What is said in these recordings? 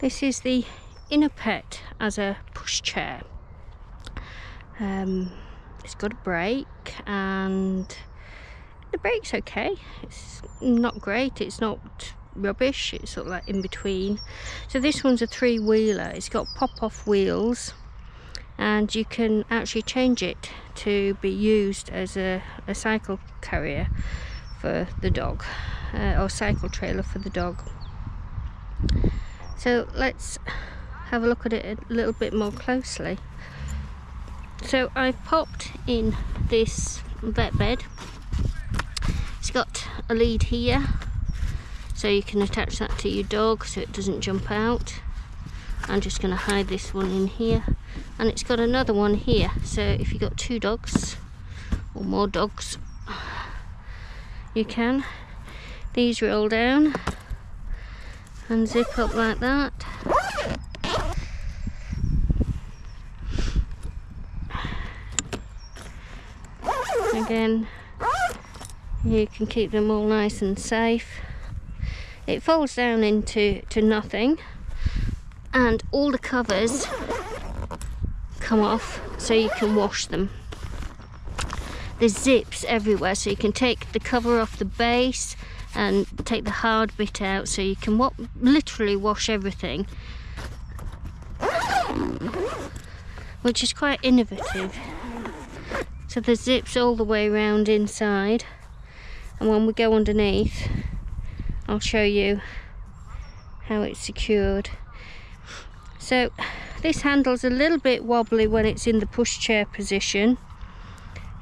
This is the InnoPet as a pushchair. It's got a brake, and the brake's okay. It's not great, it's not rubbish, it's sort of like in between. So this one's a three-wheeler. It's got pop-off wheels, and you can actually change it to be used as a cycle carrier for the dog, or cycle trailer for the dog. So let's have a look at it a little bit more closely. So I've popped in this vet bed. It's got a lead here, so you can attach that to your dog so it doesn't jump out. I'm just going to hide this one in here, and it's got another one here, so if you've got two dogs or more dogs, you can. These roll down and zip up like that. Again, you can keep them all nice and safe. It folds down into nothing, and all the covers come off so you can wash them. There's zips everywhere, so you can take the cover off the base and take the hard bit out, so you can literally wash everything, which is quite innovative. So there's zips all the way around inside, and when we go underneath, I'll show you how it's secured. So this handle's a little bit wobbly when it's in the pushchair position,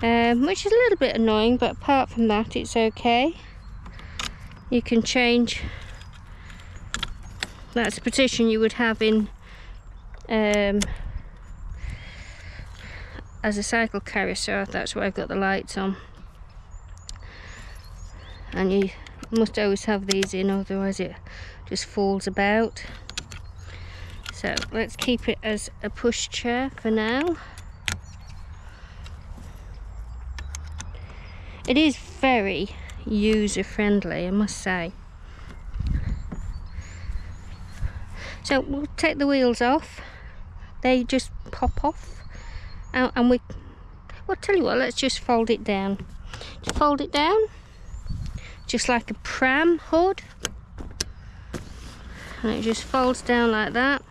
which is a little bit annoying, but apart from that, it's okay. You can change. That's a position you would have in as a cycle carrier, so that's why I've got the lights on. And you must always have these in, otherwise it just falls about. So let's keep it as a pushchair for now. It is very user-friendly, I must say. So we'll take the wheels off. They just pop off, and well, tell you what, let's just fold it down. Just fold it down, just like a pram hood, and it just folds down like that.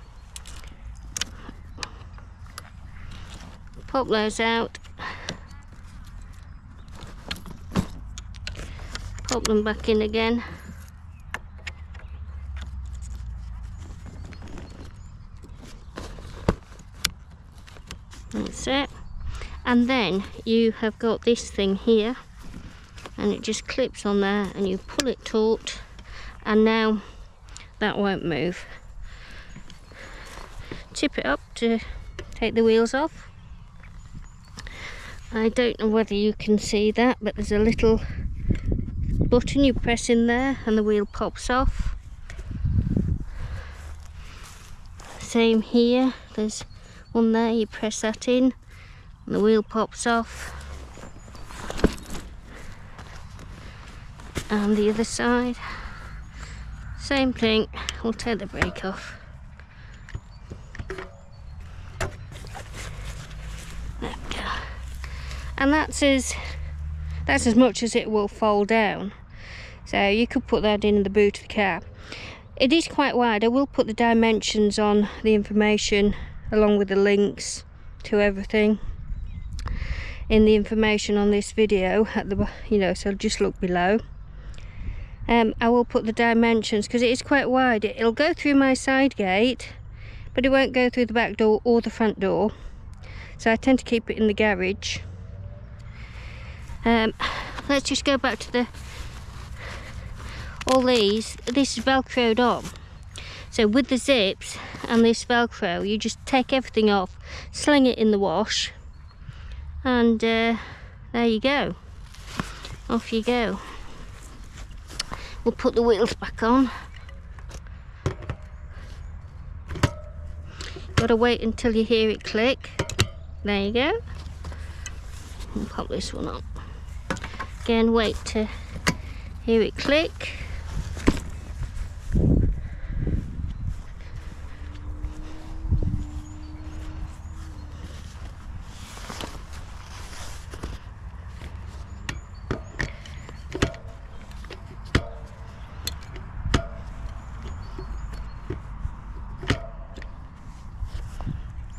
Pop those out, pop them back in again. That's it. And then you have got this thing here, and it just clips on there, and you pull it taut, and now that won't move. Tip it up to take the wheels off. I don't know whether you can see that, but there's a little button you press in there and the wheel pops off. Same here, there's one there, you press that in and the wheel pops off. And the other side, same thing. We'll take the brake off. There we go. And that's as much as it will fold down. So you could put that in the boot of the car. It is quite wide. I will put the dimensions on the information along with the links to everything in the information on this video at the, you know, so just look below. I will put the dimensions, because it is quite wide. It'll go through my side gate, but it won't go through the back door or the front door, so I tend to keep it in the garage. Let's just go back to all these. This is velcroed on, so with the zips and this velcro, you just take everything off, sling it in the wash, and there you go, off you go. We'll put the wheels back on. Gotta wait until you hear it click. There you go. And pop this one on. Again, wait to hear it click.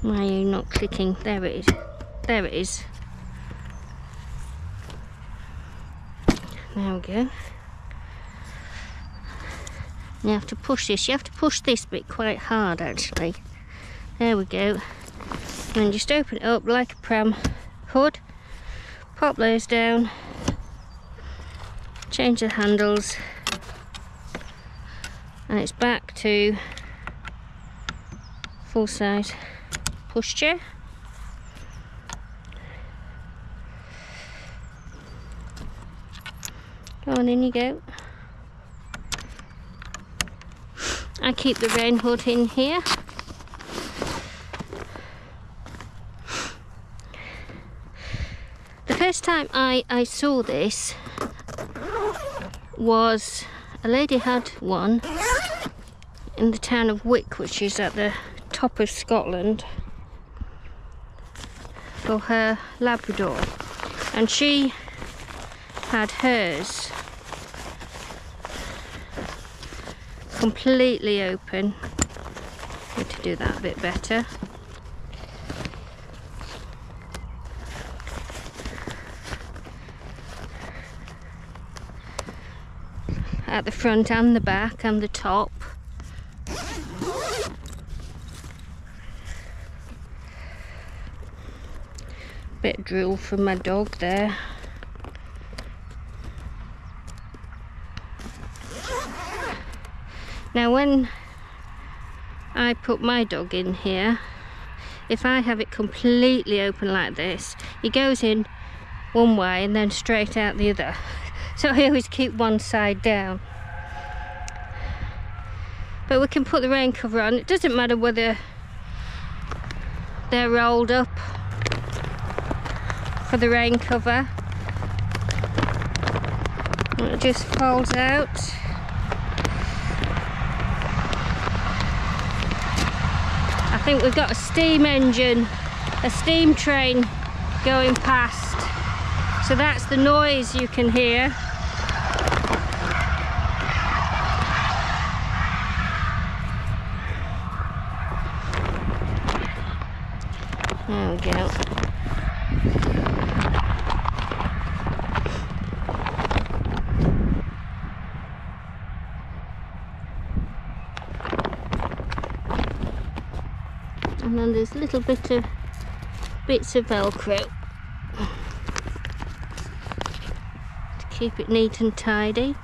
Why are you not clicking? There it is. There it is. There we go. You have to push this. You have to push this bit quite hard, actually. There we go. And just open it up like a pram hood. Pop those down. Change the handles. And it's back to full size pushchair. Go on, in you go. I keep the rain hood in here. The first time I saw this was a lady had one in the town of Wick, which is at the top of Scotland, for her Labrador, and she had hers completely open. Need to do that a bit better. At the front and the back and the top. Bit of drool from my dog there. Now when I put my dog in here, if I have it completely open like this, he goes in one way and then straight out the other. So I always keep one side down. But we can put the rain cover on. It doesn't matter whether they're rolled up for the rain cover. It just folds out. I think we've got a steam engine, a steam train going past, so that's the noise you can hear. There we go. And then there's little bits of Velcro to keep it neat and tidy.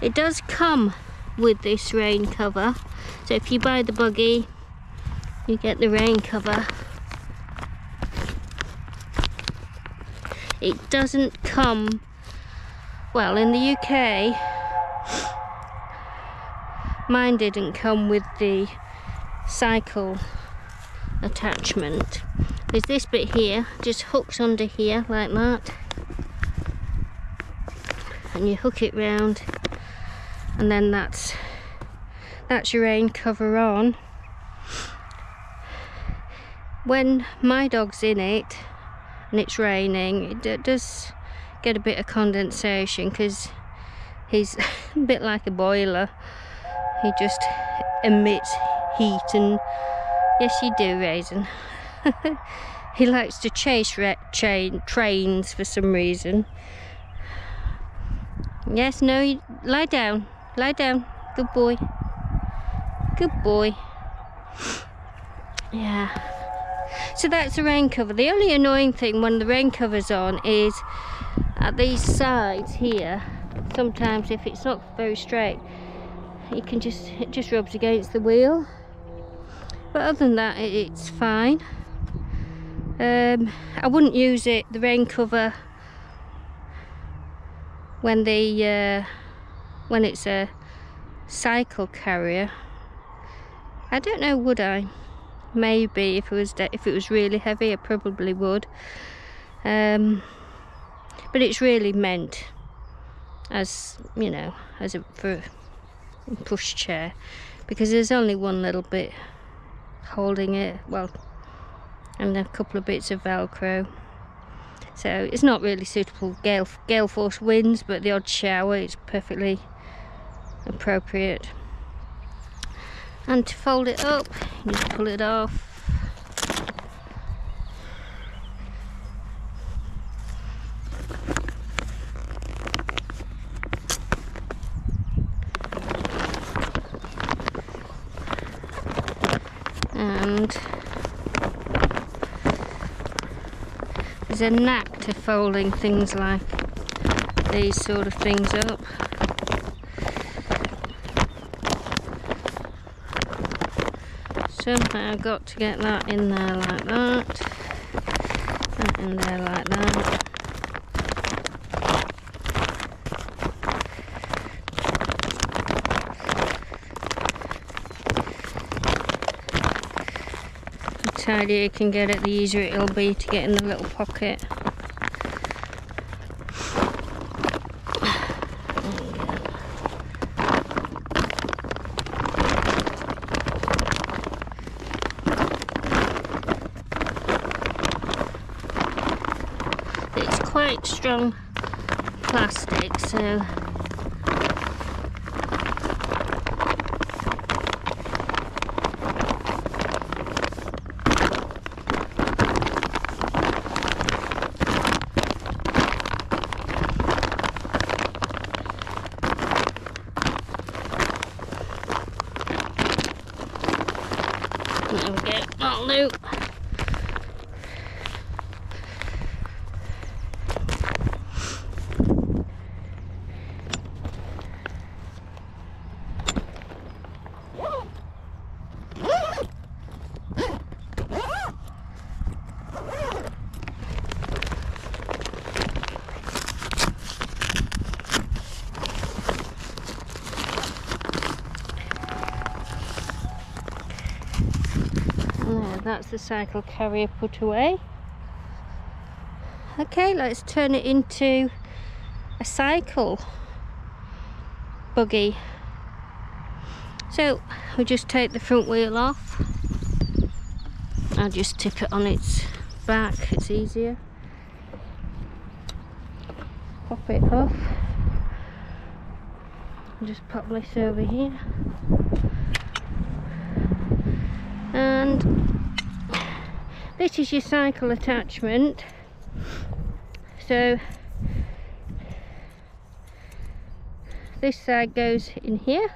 It does come with this rain cover, so if you buy the buggy, you get the rain cover. It doesn't come, well, in the UK, mine didn't come with the cycle attachment. There's this bit here, just hooks under here like that, and you hook it round, and then that's your rain cover on. When my dog's in it and it's raining, it does get a bit of condensation because he's a bit like a boiler. He just emits heat, and yes, you do, Raisin. He likes to chase trains for some reason. Yes, no, you lie down, lie down. Good boy, good boy. Yeah, so that's the rain cover. The only annoying thing when the rain cover's on is at these sides here. Sometimes if it's not very straight, you can it just rubs against the wheel. But other than that, it's fine. I wouldn't use it, the rain cover, when it's a cycle carrier. I don't know, would I? Maybe if it was really heavy, I probably would. But it's really meant as, you know, for a push chair, because there's only one little bit holding it, well, and a couple of bits of Velcro, so it's not really suitable gale force winds, but the odd shower is perfectly appropriate. And to fold it up, you just pull it off, and there's a knack to folding things like these sort of things up. Somehow I've got to get that in there like that, that in there like that. The tidier you can get it, the easier it'll be to get in the little pocket. It's quite strong plastic, so there we go, that'll do. That's the cycle carrier put away. Okay, let's turn it into a cycle buggy. So we just take the front wheel off. I'll just tip it on its back, it's easier. Pop it off. Just pop this over here. And this is your cycle attachment, so this side goes in here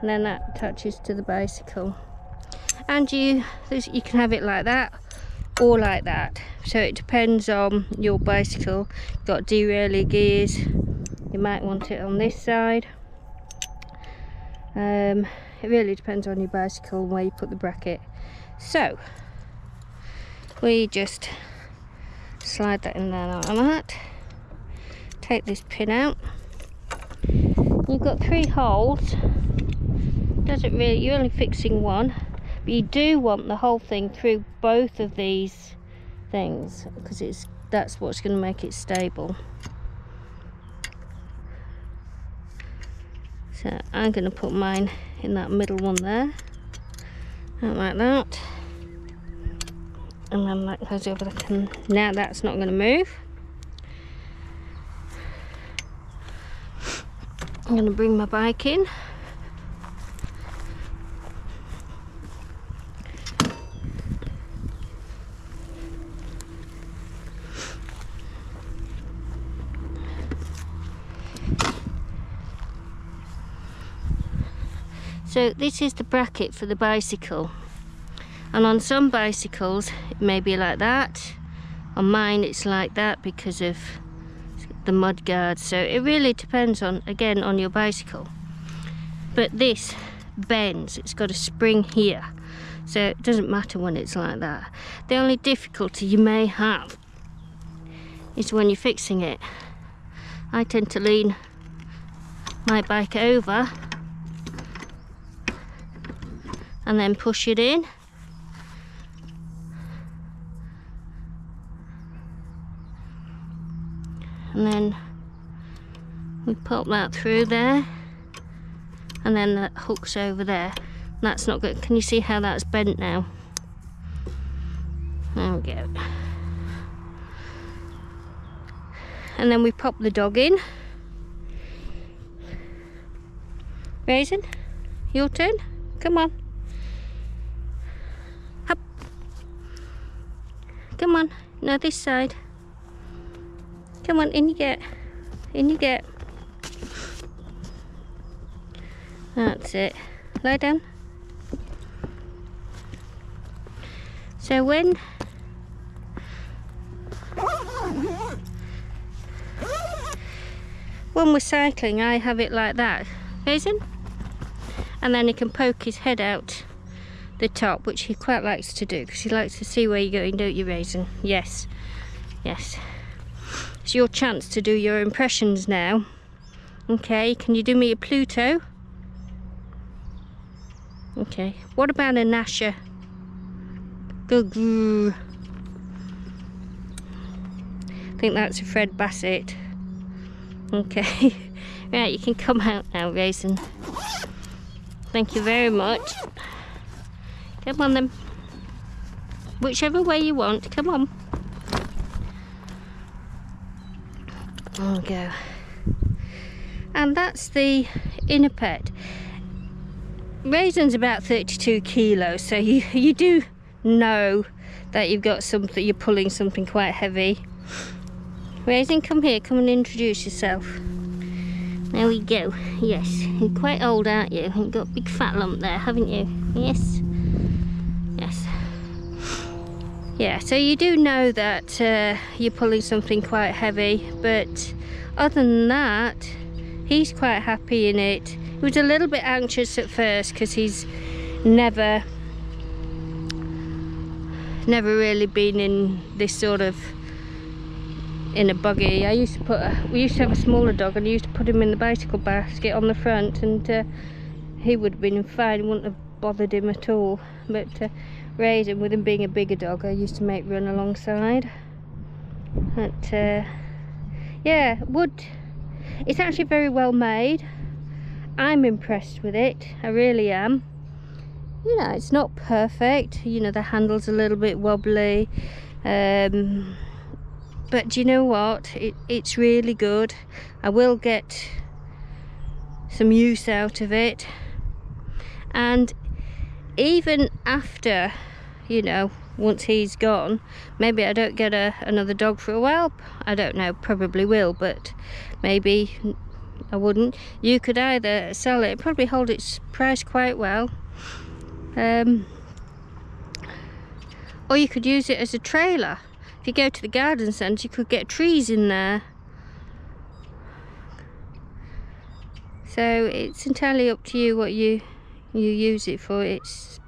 and then that attaches to the bicycle, and you can have it like that or like that, so it depends on your bicycle. You've got derailleur gears, you might want it on this side. It really depends on your bicycle and where you put the bracket. So we just slide that in there like that. Take this pin out. You've got 3 holes. Doesn't really, you're only fixing one, but you do want the whole thing through both of these things because that's what's going to make it stable. So I'm going to put mine in that middle one there, like that. And then that goes over the can. Now that's not going to move. I'm going to bring my bike in. So this is the bracket for the bicycle. And on some bicycles it may be like that. On mine it's like that because of the mud guard, so it really depends on your bicycle. But this bends, it's got a spring here, so it doesn't matter when it's like that. The only difficulty you may have is when you're fixing it. I tend to lean my bike over and then push it in. And then we pop that through there, and then that hooks over there. That's not good. Can you see how that's bent now? There we go. And then we pop the dog in. Raisin, your turn. Come on. Hop. Come on. Now this side. Come on, in you get, in you get. That's it. Lie down. So when we're cycling, I have it like that, Raisin, and then he can poke his head out the top, which he quite likes to do because he likes to see where you're going, don't you, Raisin? Yes, yes. It's your chance to do your impressions now. Okay, can you do me a Pluto? Okay, what about a Gnasher? Go grrr. I think that's a Fred Bassett. Okay, right, you can come out now, Raisin. Thank you very much. Come on then. Whichever way you want, come on. I'll go. And that's the InnoPet. Raisin's about 32 kilos, so you do know that you've got something, you're pulling something quite heavy. Raisin, come here, come and introduce yourself. There we go, yes. You're quite old, aren't you? You've got a big fat lump there, haven't you? Yes. Yes. Yeah, so you do know that you're pulling something quite heavy, but other than that, he's quite happy in it. He was a little bit anxious at first because he's never really been in this sort of in a buggy. We used to have a smaller dog, and I used to put him in the bicycle basket on the front, and he would have been fine. Wouldn't have bothered him at all. But Raisin, with him being a bigger dog, I used to make run alongside. But yeah, it's actually very well made. I'm impressed with it. I really am. You know, it's not perfect. You know, the handle's a little bit wobbly. But do you know what? It's really good. I will get some use out of it. And even after, you know, once he's gone, maybe I don't get another dog for a while. I don't know, probably will, but maybe I wouldn't. You could either sell it, probably hold its price quite well. Or you could use it as a trailer. If you go to the garden centre, you could get trees in there. So it's entirely up to you what you use it for. It's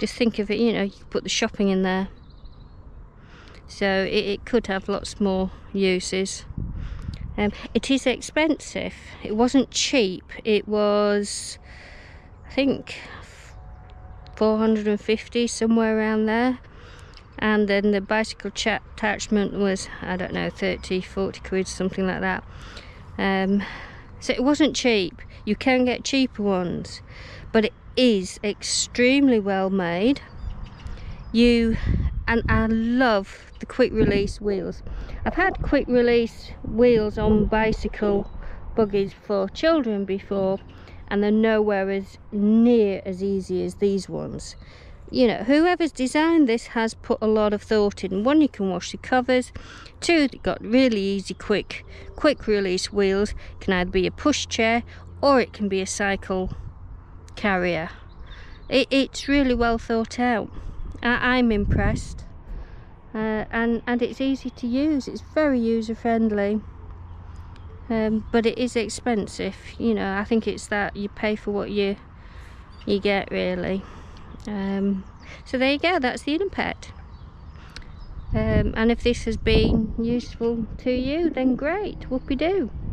just think of it, you know, you could put the shopping in there. So it could have lots more uses. It is expensive. It wasn't cheap. It was, I think, 450, somewhere around there. And then the bicycle chat attachment was, I don't know, 30, 40 quid, something like that. So it wasn't cheap. You can get cheaper ones, but it is extremely well made. And I love the quick release wheels. I've had quick release wheels on bicycle buggies for children before, and they're nowhere as near as easy as these ones. You know, whoever's designed this has put a lot of thought in. One, you can wash the covers. Two, they've got really easy, quick release wheels. It can either be a push chair or it can be a cycle carrier. It's really well thought out. I'm impressed. And it's easy to use. It's very user friendly. But it is expensive. You know, I think it's that you pay for what you get, really. So there you go, that's the InnoPet. And if this has been useful to you, then great, whoopie-doo.